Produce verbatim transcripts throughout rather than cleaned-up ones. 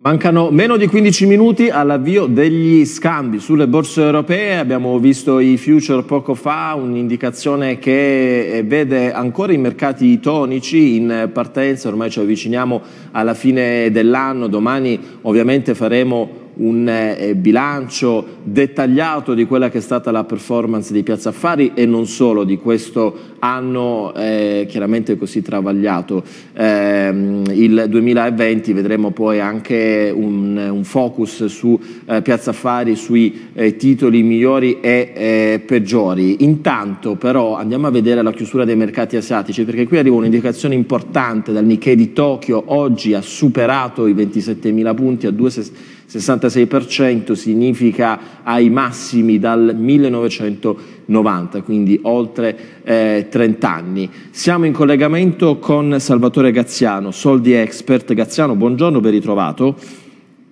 Mancano meno di quindici minuti all'avvio degli scambi sulle borse europee. Abbiamo visto i future poco fa, un'indicazione che vede ancora i mercati tonici in partenza, ormai ci avviciniamo alla fine dell'anno, domani ovviamente faremo un bilancio dettagliato di quella che è stata la performance di Piazza Affari e non solo di questo anno eh, chiaramente così travagliato. Eh, il duemilaventi vedremo poi anche un, un focus su eh, Piazza Affari, sui eh, titoli migliori e eh, peggiori. Intanto però andiamo a vedere la chiusura dei mercati asiatici, perché qui arriva un'indicazione importante dal Nikkei di Tokyo. Oggi ha superato i ventisettemila punti a due virgola sessantasei per cento, significa ai massimi dal millenovecentonovanta, quindi oltre eh, trent'anni. Siamo in collegamento con Salvatore Gaziano, SoldiExpert. Gaziano, buongiorno, ben ritrovato.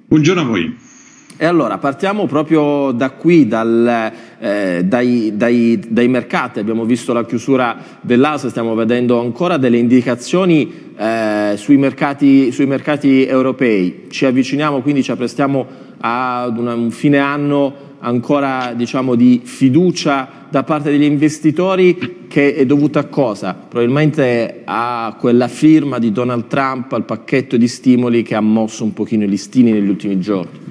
Buongiorno a voi. E allora partiamo proprio da qui, dal, eh, dai, dai, dai mercati. Abbiamo visto la chiusura dell'A S A, stiamo vedendo ancora delle indicazioni eh, sui, mercati, sui mercati europei. Ci avviciniamo, quindi ci apprestiamo ad una, un fine anno ancora, diciamo, di fiducia da parte degli investitori, che è dovuta a cosa? Probabilmente a quella firma di Donald Trump, al pacchetto di stimoli che ha mosso un pochino i listini negli ultimi giorni.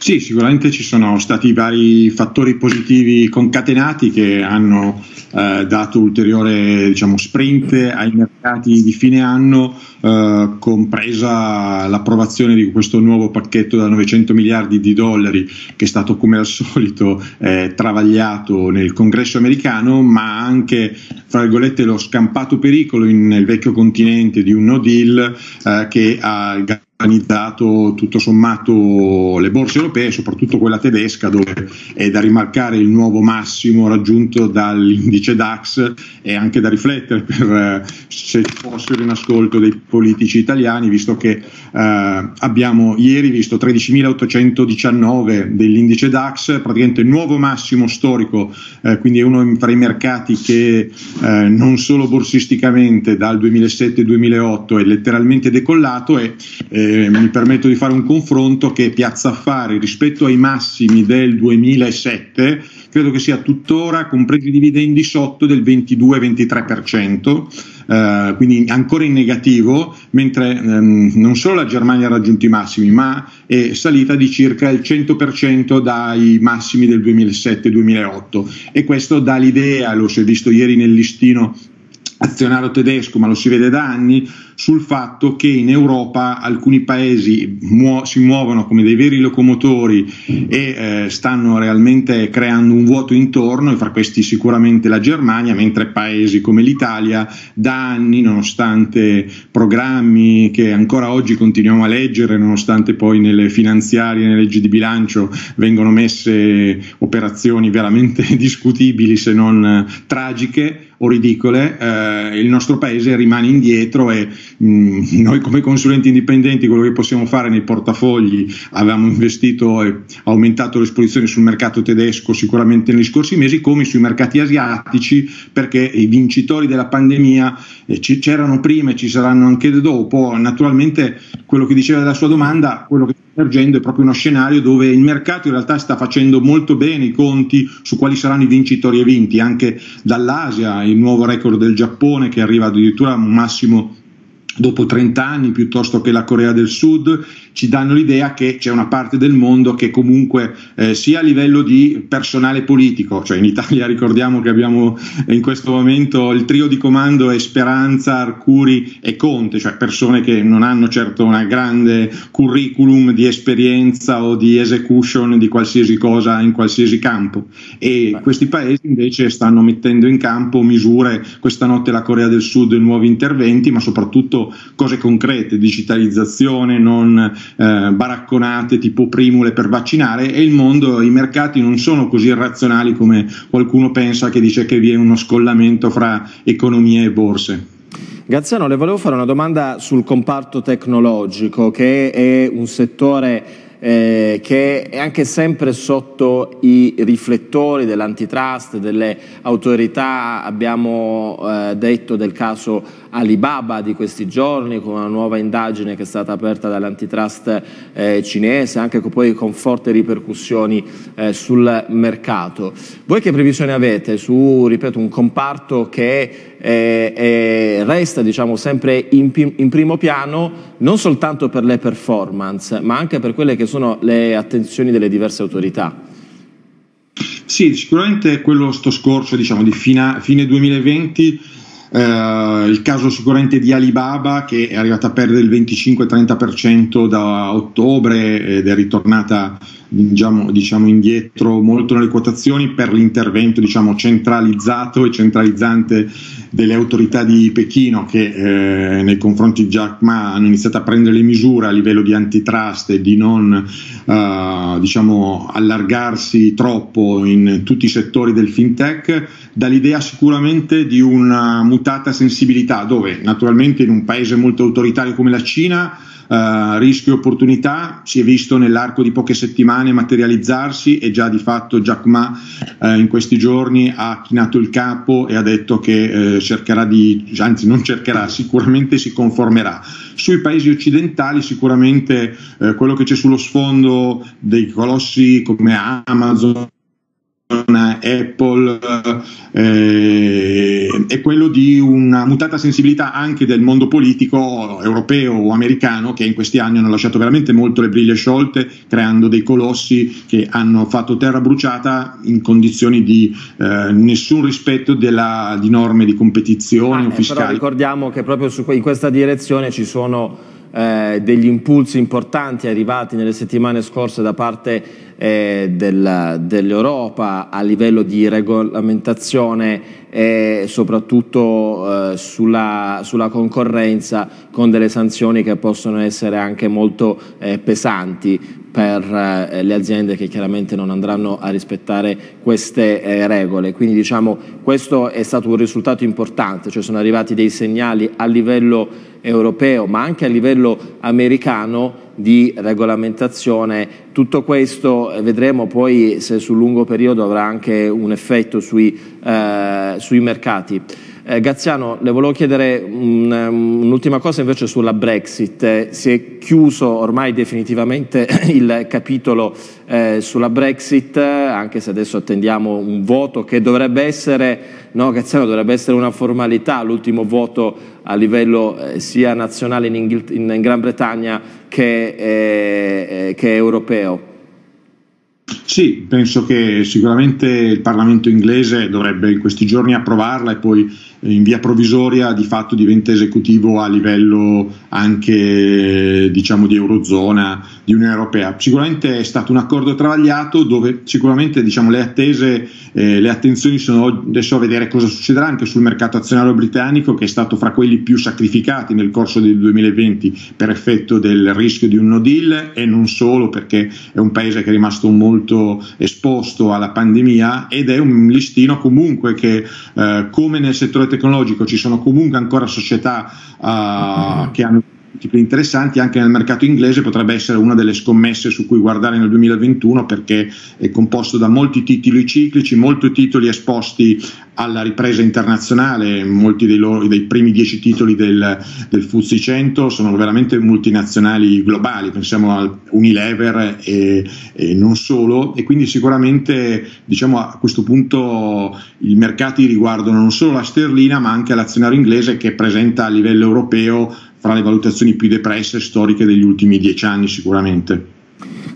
Sì, sicuramente ci sono stati vari fattori positivi concatenati che hanno eh, dato ulteriore, diciamo, sprint ai mercati di fine anno, eh, compresa l'approvazione di questo nuovo pacchetto da novecento miliardi di dollari che è stato, come al solito, eh, travagliato nel congresso americano, ma anche, fra virgolette, lo scampato pericolo in, nel vecchio continente di un no deal eh, che ha organizzato tutto sommato le borse europee, soprattutto quella tedesca, dove è da rimarcare il nuovo massimo raggiunto dall'indice DAX, e anche da riflettere per se fossero in ascolto dei politici italiani, visto che eh, abbiamo ieri visto tredicimilaottocentodiciannove dell'indice DAX, praticamente il nuovo massimo storico, eh, quindi è uno fra i mercati che eh, non solo borsisticamente dal duemilasette duemilaotto è letteralmente decollato. E eh, mi permetto di fare un confronto che Piazza Affari rispetto ai massimi del duemilasette credo che sia tuttora, compresi i dividendi, sotto del ventidue ventitré per cento, eh, quindi ancora in negativo, mentre ehm, non solo la Germania ha raggiunto i massimi, ma è salita di circa il cento per cento dai massimi del duemilasette duemilaotto, e questo dà l'idea, lo si è visto ieri nel listino azionario tedesco, ma lo si vede da anni, sul fatto che in Europa alcuni paesi muo- si muovono come dei veri locomotori e eh, stanno realmente creando un vuoto intorno, e fra questi sicuramente la Germania, mentre paesi come l'Italia da anni, nonostante programmi che ancora oggi continuiamo a leggere, nonostante poi nelle finanziarie, nelle leggi di bilancio vengono messe operazioni veramente discutibili, se non eh, tragiche o ridicole, eh, il nostro paese rimane indietro. E mh, noi come consulenti indipendenti quello che possiamo fare nei portafogli, avevamo investito e aumentato l'esposizione sul mercato tedesco sicuramente negli scorsi mesi, come sui mercati asiatici, perché i vincitori della pandemia eh, ci, c'erano prima e ci saranno anche dopo. Naturalmente, quello che diceva della sua domanda, quello che emergendo è proprio uno scenario dove il mercato in realtà sta facendo molto bene i conti su quali saranno i vincitori e vinti, anche dall'Asia, il nuovo record del Giappone che arriva addirittura a un massimo dopo trent'anni, piuttosto che la Corea del Sud, ci danno l'idea che c'è una parte del mondo che comunque eh, sia a livello di personale politico, cioè in Italia ricordiamo che abbiamo in questo momento il trio di comando è Speranza, Arcuri e Conte, cioè persone che non hanno certo una grande curriculum di esperienza o di execution di qualsiasi cosa in qualsiasi campo, e Beh. questi paesi invece stanno mettendo in campo misure, questa notte la Corea del Sud, nuovi interventi, ma soprattutto cose concrete, digitalizzazione, non eh, baracconate tipo primule per vaccinare. E il mondo, i mercati non sono così irrazionali come qualcuno pensa, che dice che vi è uno scollamento fra economia e borse. Gaziano, le volevo fare una domanda sul comparto tecnologico, che è un settore Eh, che è anche sempre sotto i riflettori dell'antitrust, delle autorità. Abbiamo eh, detto del caso Alibaba di questi giorni, con una nuova indagine che è stata aperta dall'antitrust eh, cinese, anche con, poi con forti ripercussioni eh, sul mercato. Voi che previsione avete su, ripeto, un comparto che E, e resta, diciamo, sempre in, in primo piano, non soltanto per le performance ma anche per quelle che sono le attenzioni delle diverse autorità? Sì, sicuramente quello sto scorso, diciamo, di fine, fine duemilaventi, eh, il caso sicuramente di Alibaba, che è arrivata a perdere il venticinque trenta per cento da ottobre ed è ritornata Diciamo, diciamo indietro molto nelle quotazioni per l'intervento, diciamo, centralizzato e centralizzante delle autorità di Pechino, che eh, nei confronti di Jack Ma hanno iniziato a prendere le misure a livello di antitrust e di non eh, diciamo, allargarsi troppo in tutti i settori del fintech, dall'idea sicuramente di una mutata sensibilità, dove naturalmente in un paese molto autoritario come la Cina Uh, rischio e opportunità si è visto nell'arco di poche settimane materializzarsi, e già di fatto Jack Ma uh, in questi giorni ha chinato il capo e ha detto che uh, cercherà di, anzi non cercherà, sicuramente si conformerà. Sui paesi occidentali sicuramente uh, quello che c'è sullo sfondo dei colossi come Amazon, Apple, eh, è quello di una mutata sensibilità anche del mondo politico europeo o americano, che in questi anni hanno lasciato veramente molto le briglie sciolte, creando dei colossi che hanno fatto terra bruciata in condizioni di eh, nessun rispetto della, di norme di competizione ah, o fiscali. Però ricordiamo che proprio su, in questa direzione ci sono Eh, degli impulsi importanti arrivati nelle settimane scorse da parte eh, dell'Europa a livello di regolamentazione e soprattutto eh, sulla, sulla concorrenza, con delle sanzioni che possono essere anche molto eh, pesanti per eh, le aziende che chiaramente non andranno a rispettare queste eh, regole. Quindi, diciamo, questo è stato un risultato importante, cioè sono arrivati dei segnali a livello europeo ma anche a livello americano di regolamentazione. Tutto questo vedremo poi se sul lungo periodo avrà anche un effetto sui, eh, sui mercati. Eh, Gaziano, le volevo chiedere un'ultima cosa invece sulla Brexit. Eh, si è chiuso ormai definitivamente il capitolo eh, sulla Brexit, anche se adesso attendiamo un voto che dovrebbe essere, no, Gaziano, dovrebbe essere una formalità, l'ultimo voto a livello eh, sia nazionale in, Inghil- in Gran Bretagna che, eh, che europeo. Sì, penso che sicuramente il Parlamento inglese dovrebbe in questi giorni approvarla e poi in via provvisoria di fatto diventa esecutivo a livello anche, diciamo, di Eurozona, di Unione Europea. Sicuramente è stato un accordo travagliato, dove sicuramente, diciamo, le attese, eh, le attenzioni sono adesso a vedere cosa succederà anche sul mercato azionario britannico, che è stato fra quelli più sacrificati nel corso del duemilaventi per effetto del rischio di un no deal, e non solo, perché è un paese che è rimasto molto esposto alla pandemia ed è un listino comunque che, eh, come nel settore tecnologico, ci sono comunque ancora società uh, che hanno tipi interessanti. Anche nel mercato inglese potrebbe essere una delle scommesse su cui guardare nel duemilaventuno, perché è composto da molti titoli ciclici, molti titoli esposti alla ripresa internazionale. Molti dei, loro, dei primi dieci titoli del, del F T S E cento sono veramente multinazionali globali, pensiamo a Unilever e, e non solo, e quindi sicuramente, diciamo, a questo punto i mercati riguardano non solo la sterlina ma anche l'azionario inglese, che presenta a livello europeo fra le valutazioni più depresse storiche degli ultimi dieci anni sicuramente.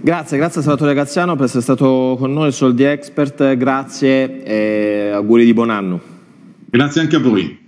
Grazie, grazie Salvatore Gaziano per essere stato con noi, SoldiExpert, grazie e auguri di buon anno. Grazie anche a voi.